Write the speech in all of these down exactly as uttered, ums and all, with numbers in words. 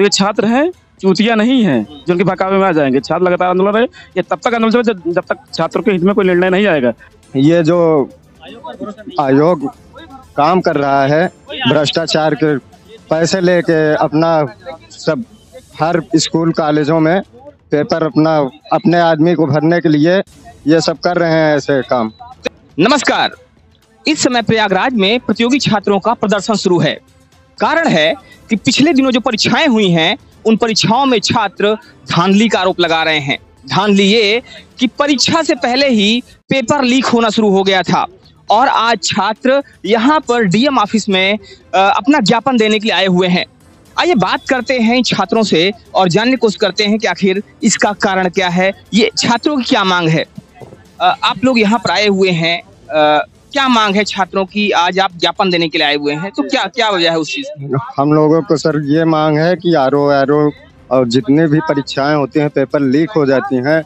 तो ये छात्र हैं, चूतिया नहीं है जो उनके बहकावे में आ जाएंगे। छात्र लगातार आंदोलन रहे, ये तब तक आंदोलन चलेगा जब तक छात्रों के हित में कोई निर्णय नहीं आएगा। ये जो आयोग काम कर रहा है, भ्रष्टाचार के पैसे लेके अपना सब हर स्कूल कॉलेजों में पेपर अपना अपने आदमी को भरने के लिए ये सब कर रहे हैं ऐसे काम। नमस्कार, इस समय प्रयागराज में प्रतियोगी छात्रों का प्रदर्शन शुरू है। कारण है कि पिछले दिनों जो परीक्षाएं हुई हैं उन परीक्षाओं में छात्र धांधली का आरोप लगा रहे हैं। धांधली ये कि परीक्षा से पहले ही पेपर लीक होना शुरू हो गया था और आज छात्र यहाँ पर डीएम ऑफिस में अपना ज्ञापन देने के लिए आए हुए हैं। आइए बात करते हैं इन छात्रों से और जानने की कोशिश करते हैं कि आखिर इसका कारण क्या है, ये छात्रों की क्या मांग है। आप लोग यहाँ पर आए हुए हैं, क्या मांग है छात्रों की? आज आप ज्ञापन देने के लिए आए हुए हैं तो क्या क्या वजह है उस चीज? हम लोगों को सर ये मांग है कि आर ओ और जितने भी परीक्षाएं होती हैं पेपर लीक हो जाती हैं।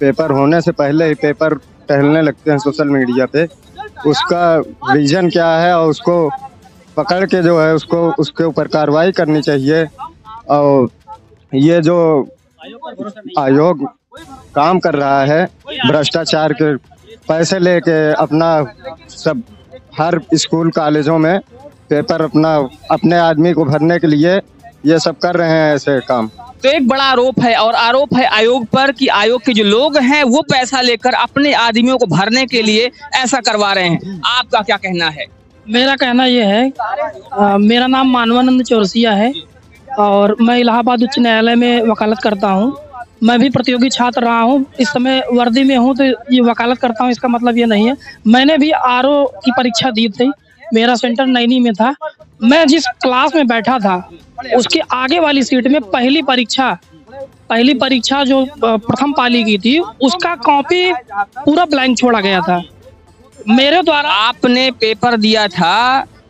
पेपर होने से पहले ही पेपर टहलने लगते हैं सोशल मीडिया पे। उसका रीजन क्या है और उसको पकड़ के जो है उसको उसके ऊपर कार्रवाई करनी चाहिए। और ये जो आयोग काम कर रहा है, भ्रष्टाचार के पैसे लेके अपना सब हर स्कूल कॉलेजों में पेपर अपना अपने आदमी को भरने के लिए ये सब कर रहे हैं ऐसे काम। तो एक बड़ा आरोप है और आरोप है आयोग पर कि आयोग के जो लोग हैं वो पैसा लेकर अपने आदमियों को भरने के लिए ऐसा करवा रहे हैं। आपका क्या कहना है? मेरा कहना ये है, आ, मेरा नाम मानवानंद चौरसिया है और मैं इलाहाबाद उच्च न्यायालय में वकालत करता हूँ। मैं भी प्रतियोगी छात्र रहा हूँ, इस समय वर्दी में हूँ तो ये वकालत करता हूँ, इसका मतलब ये नहीं है। मैंने भी आर ओ की परीक्षा दी थी, मेरा सेंटर नैनी में था। मैं जिस क्लास में बैठा था उसके आगे वाली सीट में पहली परीक्षा पहली परीक्षा जो प्रथम पाली की थी उसका कॉपी पूरा ब्लैंक छोड़ा गया था मेरे द्वारा। आपने पेपर दिया था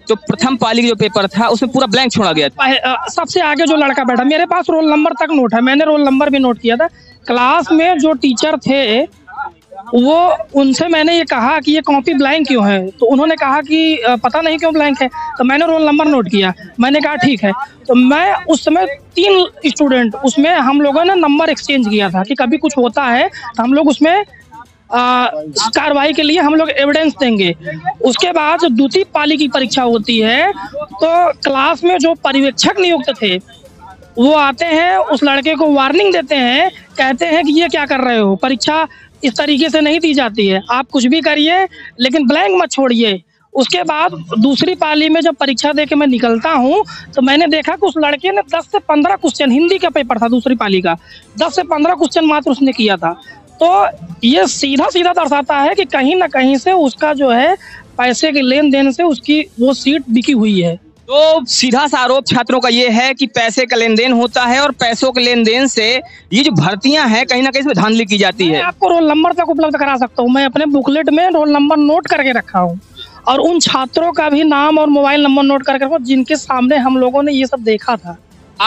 तो प्रथम पाली का जो पेपर था उसमें पूरा ब्लैंक छोड़ा गया था। सबसे आगे जो लड़का बैठा, मेरे पास रोल नंबर तक नोट है, मैंने रोल नंबर भी नोट किया था। क्लास में जो टीचर थे वो उनसे मैंने ये कहा कि ये कॉपी ब्लैंक क्यों है, तो उन्होंने कहा कि पता नहीं क्यों ब्लैंक है। तो मैंने रोल नंबर नोट किया, मैंने कहा ठीक है। तो मैं उस समय तीन स्टूडेंट, उसमें हम लोगों ने नंबर एक्सचेंज किया था कि कभी कुछ होता है तो हम लोग उसमें कार्रवाई के लिए हम लोग एविडेंस देंगे। उसके बाद जो द्वितीय पाली की परीक्षा होती है तो क्लास में जो पर्यवेक्षक नियुक्त थे वो आते हैं, उस लड़के को वार्निंग देते हैं, कहते हैं कि ये क्या कर रहे हो, परीक्षा इस तरीके से नहीं दी जाती है, आप कुछ भी करिए लेकिन ब्लैंक मत छोड़िए। उसके बाद दूसरी पाली में जब परीक्षा देके मैं निकलता हूँ तो मैंने देखा कि उस लड़के ने दस से पंद्रह क्वेश्चन, हिंदी का पेपर था दूसरी पाली का, दस से पंद्रह क्वेश्चन मात्र उसने किया था। तो ये सीधा सीधा दर्शाता है कि कहीं ना कहीं से उसका जो है पैसे के लेन देन से उसकी वो सीट बिकी हुई है। तो सीधा सा आरोप छात्रों का ये है कि पैसे का लेन देन होता है और पैसों के लेन देन से ये जो भर्तियां हैं कहीं ना कहीं इसमें धांधली की जाती है। आपको रोल नंबर तक उपलब्ध करा सकता हूं, मैं अपने बुकलेट में रोल नंबर नोट करके रखा हूं और उन छात्रों का भी नाम और मोबाइल नंबर नोट करके रखा जिनके सामने हम लोगों ने ये सब देखा था।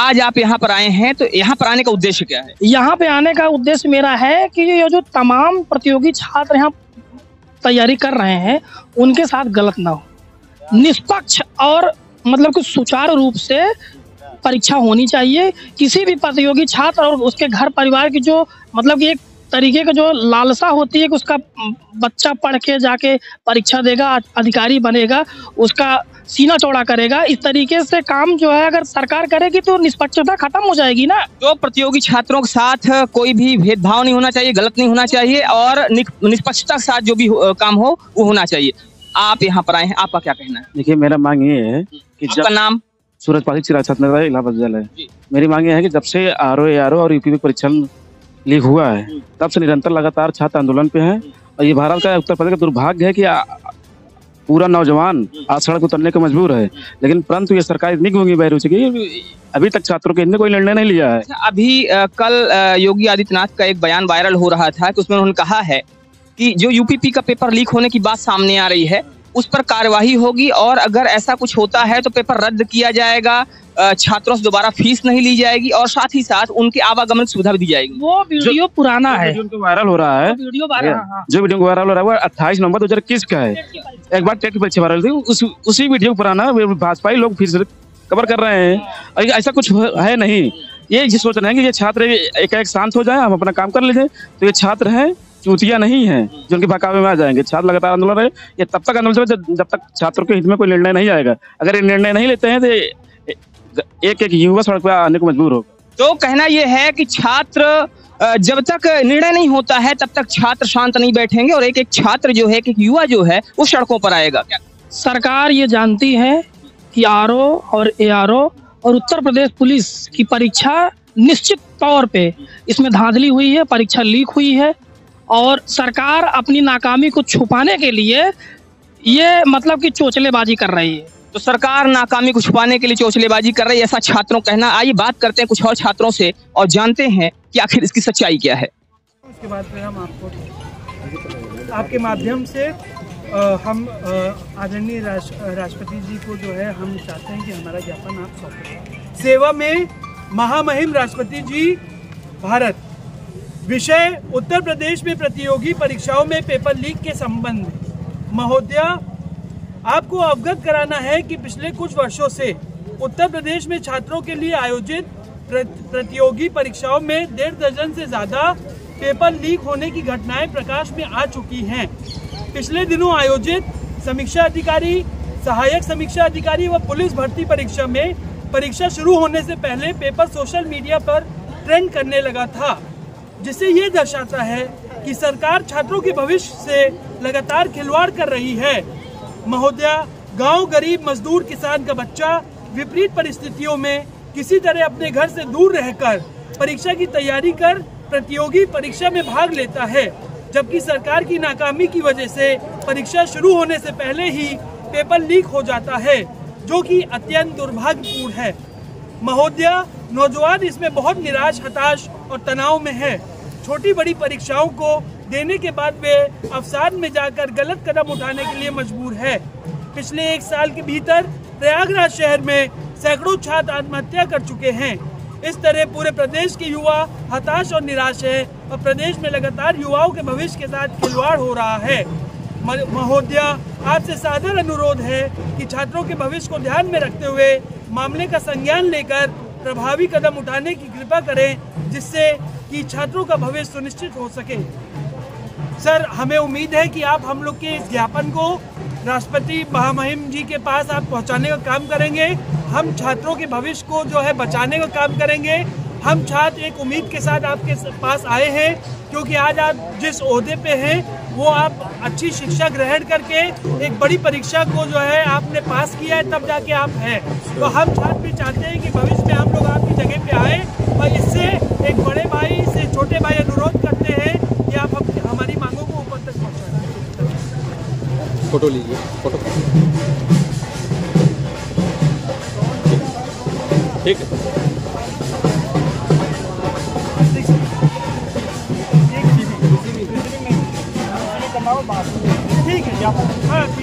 आज आप यहाँ पर आए हैं तो यहाँ पर आने का उद्देश्य क्या है? यहाँ पे आने का उद्देश्य मेरा है कि ये जो तमाम प्रतियोगी छात्र यहाँ तैयारी कर रहे हैं उनके साथ गलत ना हो, निष्पक्ष और मतलब कि सुचारू रूप से परीक्षा होनी चाहिए। किसी भी प्रतियोगी छात्र और उसके घर परिवार की जो मतलब कि एक तरीके का जो लालसा होती है कि उसका बच्चा पढ़ के जाके परीक्षा देगा, अधिकारी बनेगा, उसका सीना चौड़ा करेगा, इस तरीके से काम जो है अगर सरकार करेगी तो निष्पक्षता खत्म हो जाएगी ना। तो प्रतियोगी छात्रों के साथ कोई भी भेदभाव नहीं होना चाहिए, गलत नहीं होना चाहिए और निष्पक्षता के साथ जो भी काम हो वो होना चाहिए। आप यहाँ पर आए हैं, आपका क्या कहना है? देखिए, मेरा मांग ये है कि जब नाम सूरज पासी चिराग इलाहाबाद जिला, मेरी मांग ये है कि जब से आर ओ आर ओ और यूपी पी परीक्षा लीक हुआ है तब से निरंतर लगातार छात्र आंदोलन पे हैं। और ये भारत का, उत्तर प्रदेश का दुर्भाग्य है कि आ, पूरा नौजवान आज सड़क उतरने को मजबूर है, लेकिन परंतु ये सरकार इतनी गूंगी बहरूची की अभी तक छात्रों के इतने कोई निर्णय नहीं लिया है। अभी आ, कल आ, योगी आदित्यनाथ का एक बयान वायरल हो रहा था कि उसमें उन्होंने कहा है कि जो यूपी पी का पेपर लीक होने की बात सामने आ रही है उस पर कार्यवाही होगी और अगर ऐसा कुछ होता है तो पेपर रद्द किया जाएगा, छात्रों से दोबारा फीस नहीं ली जाएगी और साथ ही साथ उनके आवागमन सुविधा भी दी जाएगी। वो वीडियो पुराना है जो वायरल हो रहा है, वीडियो जो वीडियो वायरल हो रहा है वो अट्ठाईस नवंबर दो हजार इक्कीस का है। एक बार टेट की परीक्षा वायरल थी, उसी वीडियो पुराना भाजपा लोग फिर कवर कर रहे हैं। ऐसा कुछ है नहीं, ये ही सोच रहे हैं कि ये छात्र एक एक शांत हो जाए, हम अपना काम कर लीजिए। तो ये छात्र हैं, चूतिया नहीं है जो उनके भकावे में आ जाएंगे। छात्र लगातार आंदोलन रहे, ये तब तक आंदोलन जब जब तक छात्रों के हित में कोई निर्णय नहीं आएगा। अगर ये निर्णय नहीं लेते हैं तो एक एक युवा सड़क पर आने को मजबूर होगा। तो कहना यह है कि छात्र जब तक निर्णय नहीं होता है तब तक छात्र शांत नहीं बैठेंगे, और एक एक छात्र जो है, एक एक युवा जो है, वो सड़कों पर आएगा। सरकार ये जानती है कि आर ओ और ए आर ओ और उत्तर प्रदेश पुलिस की परीक्षा निश्चित तौर पे इसमें धांधली हुई है, परीक्षा लीक हुई है, और सरकार अपनी नाकामी को छुपाने के लिए ये मतलब कि चोचलेबाजी कर रही है। तो सरकार नाकामी को छुपाने के लिए चोचलेबाजी कर रही है, ऐसा छात्रों कहना। आइए बात करते हैं कुछ और छात्रों से और जानते हैं कि आखिर इसकी सच्चाई क्या है। उसके बाद फिर हम आपको आपके माध्यम से आ, हम आदरणीय राष्ट्रपति जी को जो है हम चाहते हैं कि हमारा ज्ञापन आप सौंपें। सेवा में महामहिम राष्ट्रपति जी भारत। विषय उत्तर प्रदेश में प्रतियोगी परीक्षाओं में पेपर लीक के संबंध में महोदया आपको अवगत कराना है कि पिछले कुछ वर्षों से उत्तर प्रदेश में छात्रों के लिए आयोजित प्रतियोगी परीक्षाओं में डेढ़ दर्जन से ज्यादा पेपर लीक होने की घटनाएं प्रकाश में आ चुकी हैं। पिछले दिनों आयोजित समीक्षा अधिकारी, सहायक समीक्षा अधिकारी व पुलिस भर्ती परीक्षा में परीक्षा शुरू होने से पहले पेपर सोशल मीडिया पर ट्रेंड करने लगा था, जिससे ये दर्शाता है कि सरकार छात्रों के भविष्य से लगातार खिलवाड़ कर रही है। महोदया, गांव गरीब मजदूर किसान का बच्चा विपरीत परिस्थितियों में किसी तरह अपने घर से दूर रहकर परीक्षा की तैयारी कर प्रतियोगी परीक्षा में भाग लेता है, जबकि सरकार की नाकामी की वजह से परीक्षा शुरू होने से पहले ही पेपर लीक हो जाता है, जो कि अत्यंत दुर्भाग्यपूर्ण है। महोदया, नौजवान इसमें बहुत निराश, हताश और तनाव में है। छोटी बड़ी परीक्षाओं को देने के बाद वे अवसाद में जाकर गलत कदम उठाने के लिए मजबूर है। पिछले एक साल के भीतर प्रयागराज शहर में सैकड़ों छात्र आत्महत्या कर चुके हैं। इस तरह पूरे प्रदेश के युवा हताश और निराश है और प्रदेश में लगातार युवाओं के भविष्य के साथ खिलवाड़ हो रहा है। महोदया, आपसे सादर अनुरोध है कि छात्रों के भविष्य को ध्यान में रखते हुए मामले का संज्ञान लेकर प्रभावी कदम उठाने की कृपा करें, जिससे कि छात्रों का भविष्य सुनिश्चित हो सके। सर, हमें उम्मीद है कि आप हम लोग के इस ज्ञापन को राष्ट्रपति महामहिम जी के पास आप पहुंचाने का काम करेंगे। हम छात्रों के भविष्य को जो है बचाने का काम करेंगे। हम छात्र एक उम्मीद के साथ आपके पास आए हैं, क्योंकि आज आप जिस ओहदे पे हैं वो आप अच्छी शिक्षा ग्रहण करके एक बड़ी परीक्षा को जो है आपने पास किया है, तब जाके आप हैं। तो हम छात्र भी चाहते हैं कि भविष्य में हम लोग आपकी जगह पे आए, और इससे एक बड़े भाई से छोटे भाई अनुरोध करते हैं कि आप हमारी मांगों को ऊपर तक पहुँचाएं। फोटो लीजिए, फोटो ठीक है। ठीक है, हाँ।